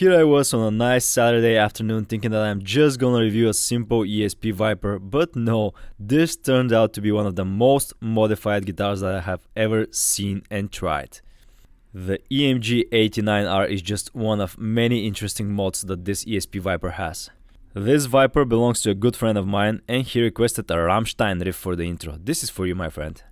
Here I was on a nice Saturday afternoon thinking that I'm just gonna review a simple ESP Viper, but no, this turned out to be one of the most modified guitars that I have ever seen and tried. The EMG 89R is just one of many interesting mods that this ESP Viper has. This Viper belongs to a good friend of mine and he requested a Rammstein riff for the intro. This is for you, my friend.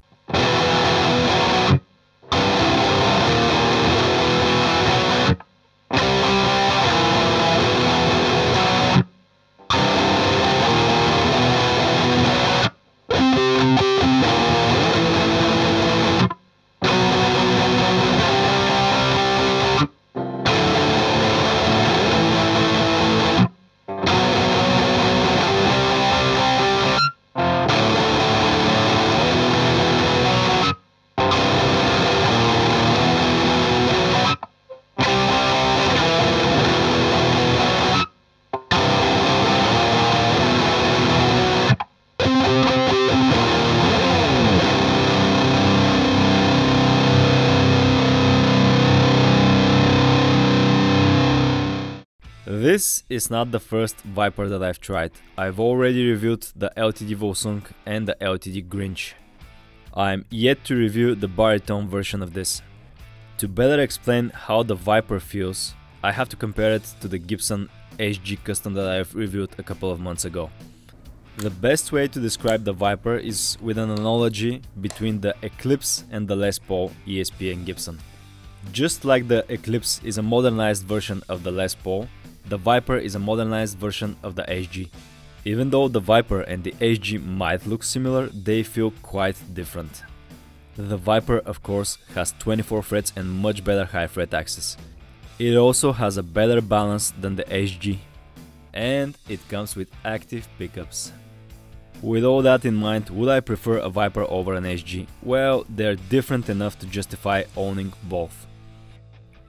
This is not the first Viper that I've tried. I've already reviewed the LTD Volsung and the LTD Grinch. I'm yet to review the baritone version of this. To better explain how the Viper feels, I have to compare it to the Gibson HG Custom that I've reviewed a couple of months ago. The best way to describe the Viper is with an analogy between the Eclipse and the Les Paul, ESP and Gibson. Just like the Eclipse is a modernized version of the Les Paul, the Viper is a modernized version of the HG. Even though the Viper and the HG might look similar, they feel quite different. The Viper, of course, has 24 frets and much better high fret access. It also has a better balance than the HG. And it comes with active pickups. With all that in mind, would I prefer a Viper over an HG? Well, they're different enough to justify owning both.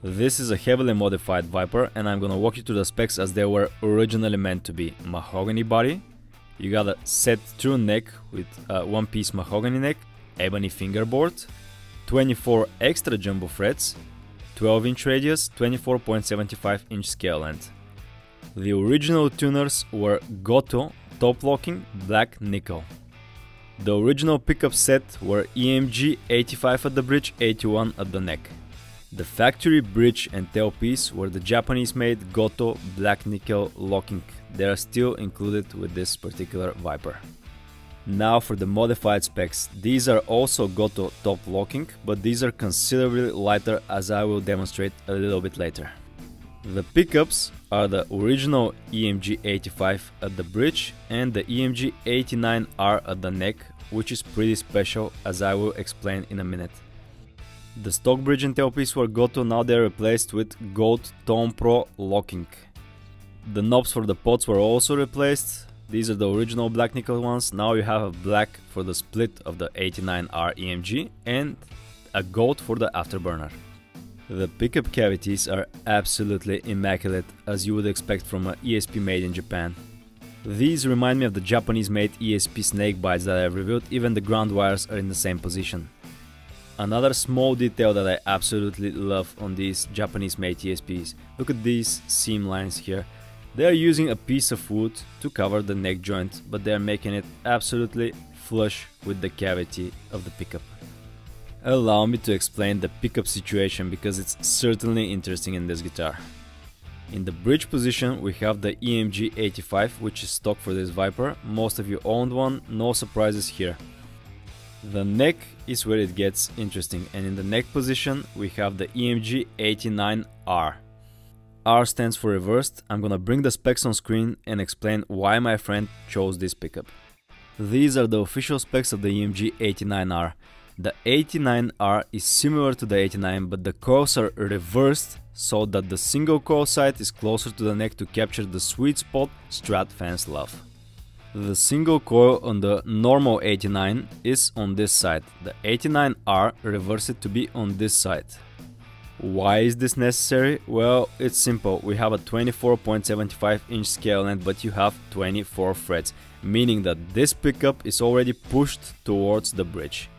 This is a heavily modified Viper and I'm gonna walk you through the specs as they were originally meant to be. Mahogany body, you got a set true neck with a one-piece mahogany neck, ebony fingerboard, 24 extra jumbo frets, 12-inch radius, 24.75-inch scale length. The original tuners were Gotoh top-locking black nickel. The original pickup set were EMG 85 at the bridge, 81 at the neck. The factory bridge and tailpiece were the Japanese-made Gotoh black nickel locking. They are still included with this particular Viper. Now for the modified specs. These are also Gotoh top locking, but these are considerably lighter, as I will demonstrate a little bit later. The pickups are the original EMG 85 at the bridge and the EMG 89R at the neck, which is pretty special, as I will explain in a minute. The stock bridge and tailpiece were Gotoh, now they are replaced with gold Tone Pro locking. The knobs for the pots were also replaced. These are the original black nickel ones. Now you have a black for the split of the 89R EMG and a gold for the afterburner. The pickup cavities are absolutely immaculate, as you would expect from an ESP made in Japan. These remind me of the Japanese-made ESP Snake Bites that I've reviewed. Even the ground wires are in the same position. Another small detail that I absolutely love on these Japanese-made ESPs, look at these seam lines here. They are using a piece of wood to cover the neck joint, but they are making it absolutely flush with the cavity of the pickup. Allow me to explain the pickup situation, because it's certainly interesting in this guitar. In the bridge position we have the EMG 85, which is stock for this Viper. Most of you owned one, no surprises here. The neck is where it gets interesting, and in the neck position we have the EMG 89R. R stands for reversed. I'm gonna bring the specs on screen and explain why my friend chose this pickup. These are the official specs of the EMG 89R. The 89R is similar to the 89, but the coils are reversed so that the single coil side is closer to the neck to capture the sweet spot Strat fans love. The single coil on the normal 89 is on this side. The 89R reverses it to be on this side. Why is this necessary? Well, it's simple. We have a 24.75-inch scale length, but you have 24 frets, meaning that this pickup is already pushed towards the bridge.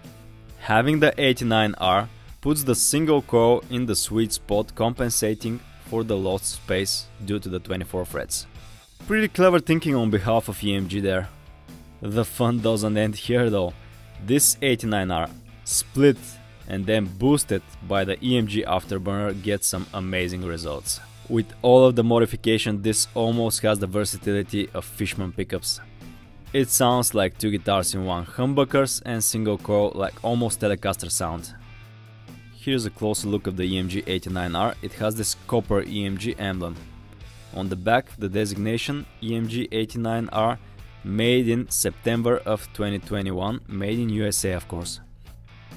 Having the 89R puts the single coil in the sweet spot, compensating for the lost space due to the 24 frets. Pretty clever thinking on behalf of EMG there. The fun doesn't end here though. This 89R, split and then boosted by the EMG afterburner, gets some amazing results. With all of the modification, this almost has the versatility of Fishman pickups. It sounds like two guitars in one, humbuckers and single coil, like almost Telecaster sound. Here's a closer look of the EMG 89R, it has this copper EMG emblem. On the back, the designation EMG 89R, made in September of 2021, made in USA of course.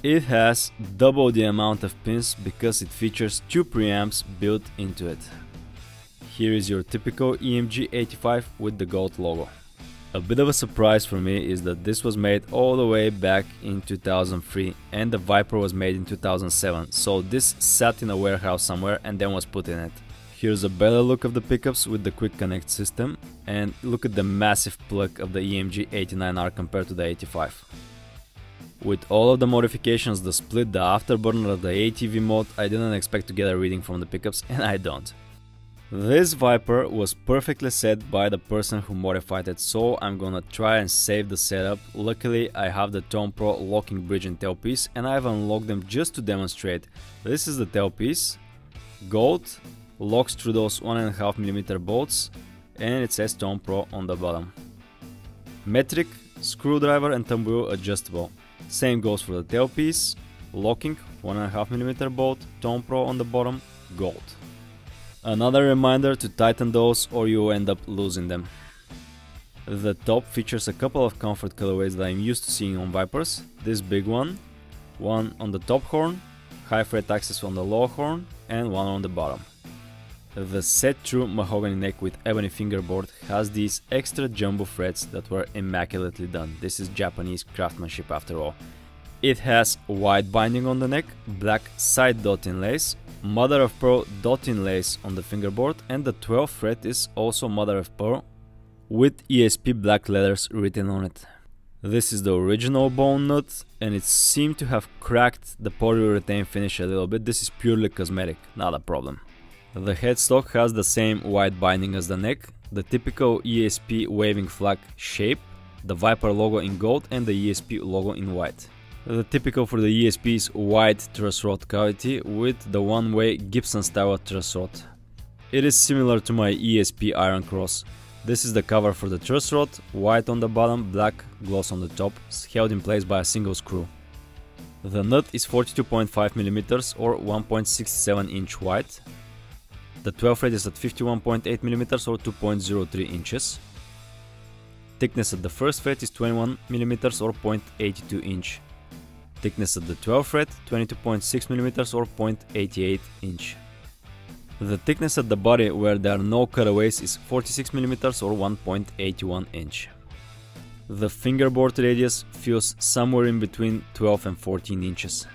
It has double the amount of pins because it features two preamps built into it. Here is your typical EMG 85 with the gold logo. A bit of a surprise for me is that this was made all the way back in 2003 and the Viper was made in 2007, so this sat in a warehouse somewhere and then was put in it. Here's a better look of the pickups with the quick connect system and look at the massive plug of the EMG 89R compared to the 85. With all of the modifications, the split, the afterburner, the ATV mod, I didn't expect to get a reading from the pickups and I don't. This Viper was perfectly set by the person who modified it, so I'm gonna try and save the setup. Luckily I have the Tone Pro locking bridge and tailpiece and I've unlocked them just to demonstrate. This is the tailpiece, gold, locks through those 1.5mm bolts and it says Tone Pro on the bottom. Metric, screwdriver and thumb wheel adjustable. Same goes for the tailpiece, locking, 1.5mm bolt, Tone Pro on the bottom, gold. Another reminder to tighten those or you'll end up losing them. The top features a couple of comfort colorways that I'm used to seeing on Vipers. This big one on the top horn, high fret access on the low horn and one on the bottom. The set true mahogany neck with ebony fingerboard has these extra jumbo frets that were immaculately done. This is Japanese craftsmanship after all. It has white binding on the neck, black side dot inlays, mother of pearl dot inlays on the fingerboard and the 12th fret is also mother of pearl with ESP black letters written on it. This is the original bone nut and it seemed to have cracked the polyurethane finish a little bit. This is purely cosmetic, not a problem. The headstock has the same white binding as the neck, the typical ESP waving flag shape, the Viper logo in gold and the ESP logo in white. The typical for the ESP is wide truss rod cavity with the one-way Gibson style truss rod. It is similar to my ESP Iron Cross. This is the cover for the truss rod, white on the bottom, black gloss on the top, held in place by a single screw. The nut is 42.5mm or 1.67 inch wide. The 12th fret is at 51.8mm or 2.03 inches. Thickness at the first fret is 21mm or 0.82 inch. Thickness at the 12th fret 22.6mm or 0.88 inch. The thickness at the body where there are no cutaways is 46mm or 1.81 inch. The fingerboard radius feels somewhere in between 12 and 14 inches.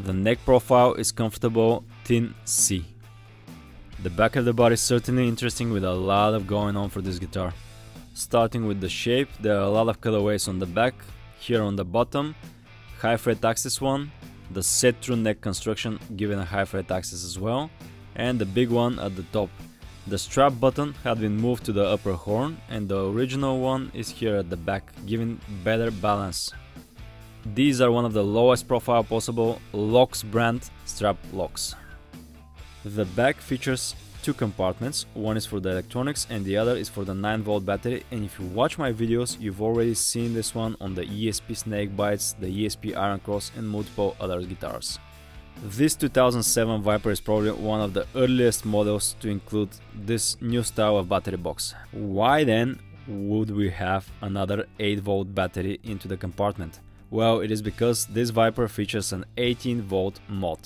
The neck profile is comfortable, thin C. The back of the body is certainly interesting with a lot of going on for this guitar. Starting with the shape, there are a lot of colorways on the back, here on the bottom, high fret axis one, the set through neck construction given a high fret axis as well, and the big one at the top. The strap button had been moved to the upper horn and the original one is here at the back, giving better balance. These are one of the lowest profile possible LOX brand strap locks. The back features two compartments, one is for the electronics and the other is for the 9V battery, and if you watch my videos you've already seen this one on the ESP Snake Bites, the ESP Iron Cross and multiple other guitars. This 2007 Viper is probably one of the earliest models to include this new style of battery box. Why then would we have another 8V battery into the compartment? Well, it is because this Viper features an 18V mod.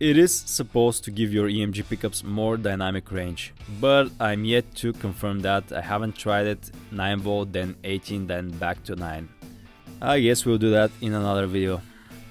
It is supposed to give your EMG pickups more dynamic range, but I'm yet to confirm that. I haven't tried it. 9V, then 18, then back to 9. I guess we'll do that in another video.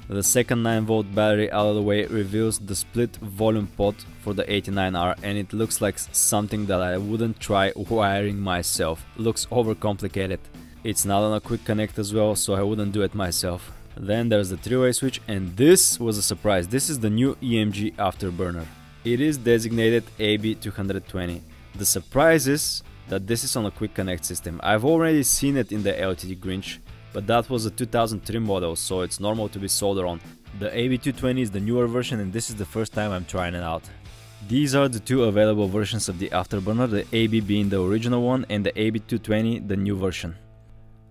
The second 9V battery out of the way reveals the split volume pot for the 89R and it looks like something that I wouldn't try wiring myself. Looks overcomplicated. It's not on a quick connect as well, so I wouldn't do it myself. Then there's the three-way switch and this was a surprise. This is the new EMG afterburner. It is designated AB220. The surprise is that this is on a quick connect system. I've already seen it in the LTD Grinch, but that was a 2003 model, so it's normal to be soldered on. The AB220 is the newer version and this is the first time I'm trying it out. These are the two available versions of the afterburner, the AB being the original one and the AB220, the new version.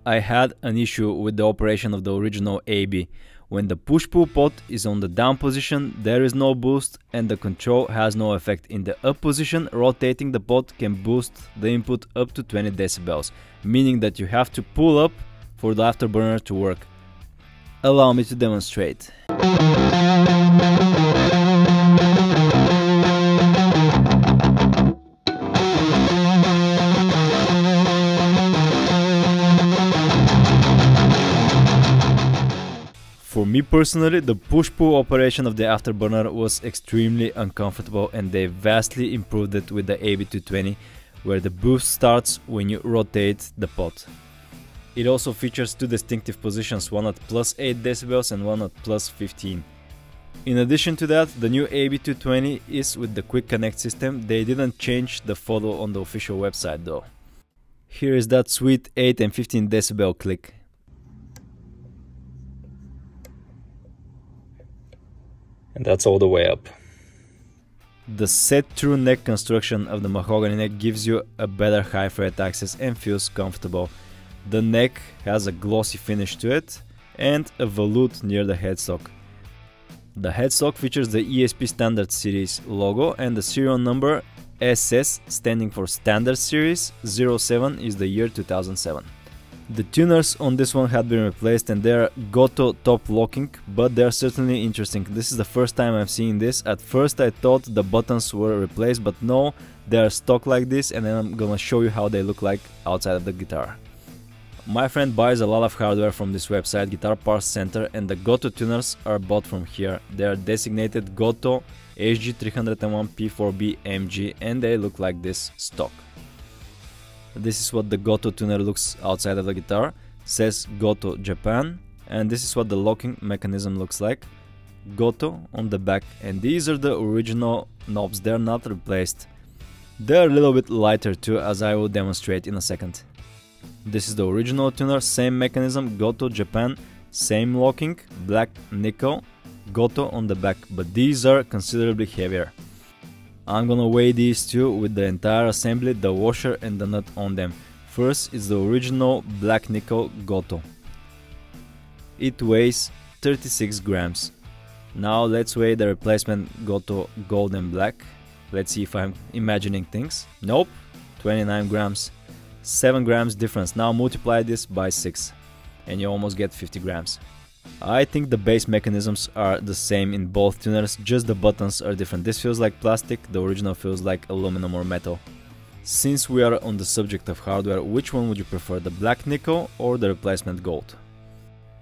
I had an issue with the operation of the original AB. When the push-pull pot is on the down position, there is no boost and the control has no effect. In the up position, rotating the pot can boost the input up to 20 decibels, meaning that you have to pull up for the afterburner to work. Allow me to demonstrate. For me personally, the push-pull operation of the afterburner was extremely uncomfortable and they vastly improved it with the AB220, where the boost starts when you rotate the pot. It also features two distinctive positions, one at plus 8 decibels and one at plus 15. In addition to that, the new AB220 is with the Quick Connect system. They didn't change the photo on the official website though. Here is that sweet 8 and 15 decibel click. And that's all the way up. The set-through neck construction of the mahogany neck gives you a better high fret access and feels comfortable. The neck has a glossy finish to it and a volute near the headstock. The headstock features the ESP Standard Series logo and the serial number SS, standing for Standard Series, 07 is the year 2007. The tuners on this one had been replaced and they're Gotoh top locking, but they're certainly interesting. This is the first time I've seen this. At first I thought the buttons were replaced, but no, they're stock like this, and then I'm gonna show you how they look like outside of the guitar. My friend buys a lot of hardware from this website, Guitar Parts Center, and the Gotoh tuners are bought from here. They are designated Gotoh HG301P4B-MG and they look like this stock. This is what the Gotoh tuner looks outside of the guitar, says Gotoh Japan, and this is what the locking mechanism looks like, Gotoh on the back, and these are the original knobs, they're not replaced. They're a little bit lighter too, as I will demonstrate in a second. This is the original tuner, same mechanism, Gotoh Japan, same locking, black nickel, Gotoh on the back, but these are considerably heavier. I'm gonna weigh these two with the entire assembly, the washer and the nut on them. First is the original black nickel Gotoh. It weighs 36 grams. Now let's weigh the replacement Gotoh gold and black. Let's see if I'm imagining things. Nope, 29 grams. 7 grams difference. Now multiply this by 6 and you almost get 50 grams. I think the base mechanisms are the same in both tuners, just the buttons are different. This feels like plastic, the original feels like aluminum or metal. Since we are on the subject of hardware, which one would you prefer, the black nickel or the replacement gold?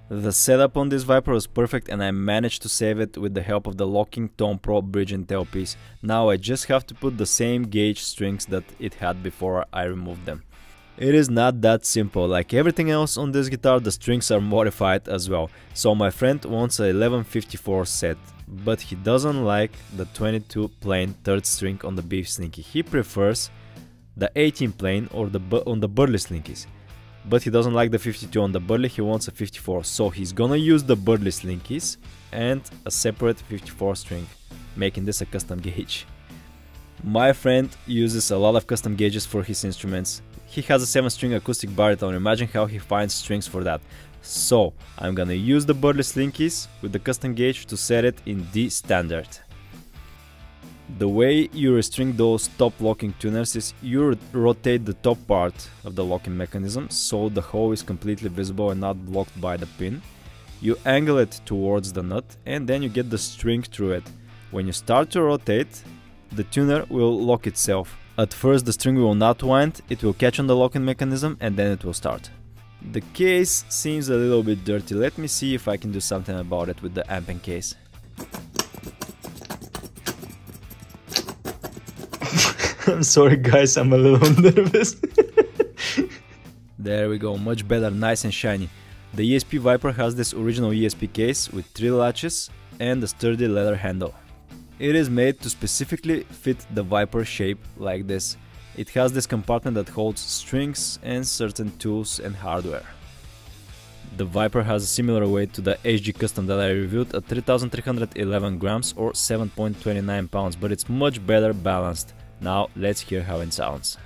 The setup on this Viper was perfect and I managed to save it with the help of the locking Tone Pro bridge and tailpiece. Now I just have to put the same gauge strings that it had before I removed them. It is not that simple. Like everything else on this guitar, the strings are modified as well. So my friend wants a 1154 set, but he doesn't like the 22 plain third string on the Beef Slinky. He prefers the 18 plain or on the Burly Slinkies. But he doesn't like the 52 on the Burly, he wants a 54. So he's gonna use the Burly Slinkies and a separate 54 string, making this a custom gauge. My friend uses a lot of custom gauges for his instruments. He has a 7-string acoustic baritone, imagine how he finds strings for that. So, I'm gonna use the Burly Slinkies with the custom gauge to set it in D standard. The way you restring those top locking tuners is you rotate the top part of the locking mechanism so the hole is completely visible and not blocked by the pin. You angle it towards the nut and then you get the string through it. When you start to rotate, the tuner will lock itself. At first the string will not wind, it will catch on the locking mechanism and then it will start. The case seems a little bit dirty, let me see if I can do something about it with the amping case. I'm sorry guys, I'm a little nervous. There we go, much better, nice and shiny. The ESP Viper has this original ESP case with 3 latches and a sturdy leather handle. It is made to specifically fit the Viper shape like this. It has this compartment that holds strings and certain tools and hardware. The Viper has a similar weight to the HG Custom that I reviewed at 3,311 grams or 7.29 pounds, but it's much better balanced. Now let's hear how it sounds.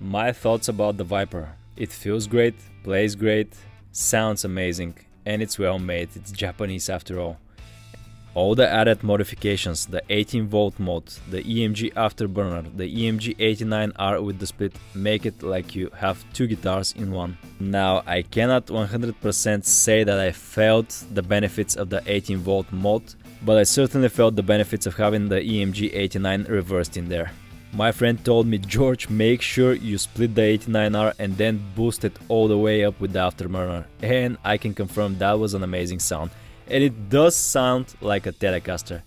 My thoughts about the Viper. It feels great, plays great, sounds amazing, and it's well made. It's Japanese after all. All the added modifications, the 18-volt mode, the EMG afterburner, the EMG 89R with the split, make it like you have two guitars in one. Now, I cannot 100% say that I felt the benefits of the 18-volt mode, but I certainly felt the benefits of having the EMG 89 reversed in there. My friend told me, George, make sure you split the 89R and then boost it all the way up with the afterburner. And I can confirm that was an amazing sound. And it does sound like a Telecaster,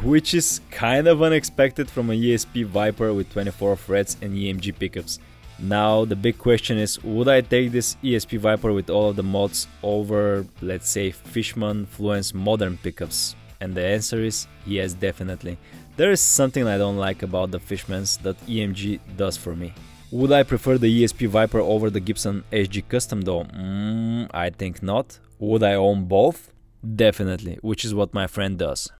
which is kind of unexpected from a ESP Viper with 24 frets and EMG pickups. Now the big question is, would I take this ESP Viper with all of the mods over, let's say, Fishman Fluence Modern pickups? And the answer is yes, definitely. There is something I don't like about the Fishmans that EMG does for me. Would I prefer the ESP Viper over the Gibson SG Custom though? I think not. Would I own both? Definitely, which is what my friend does.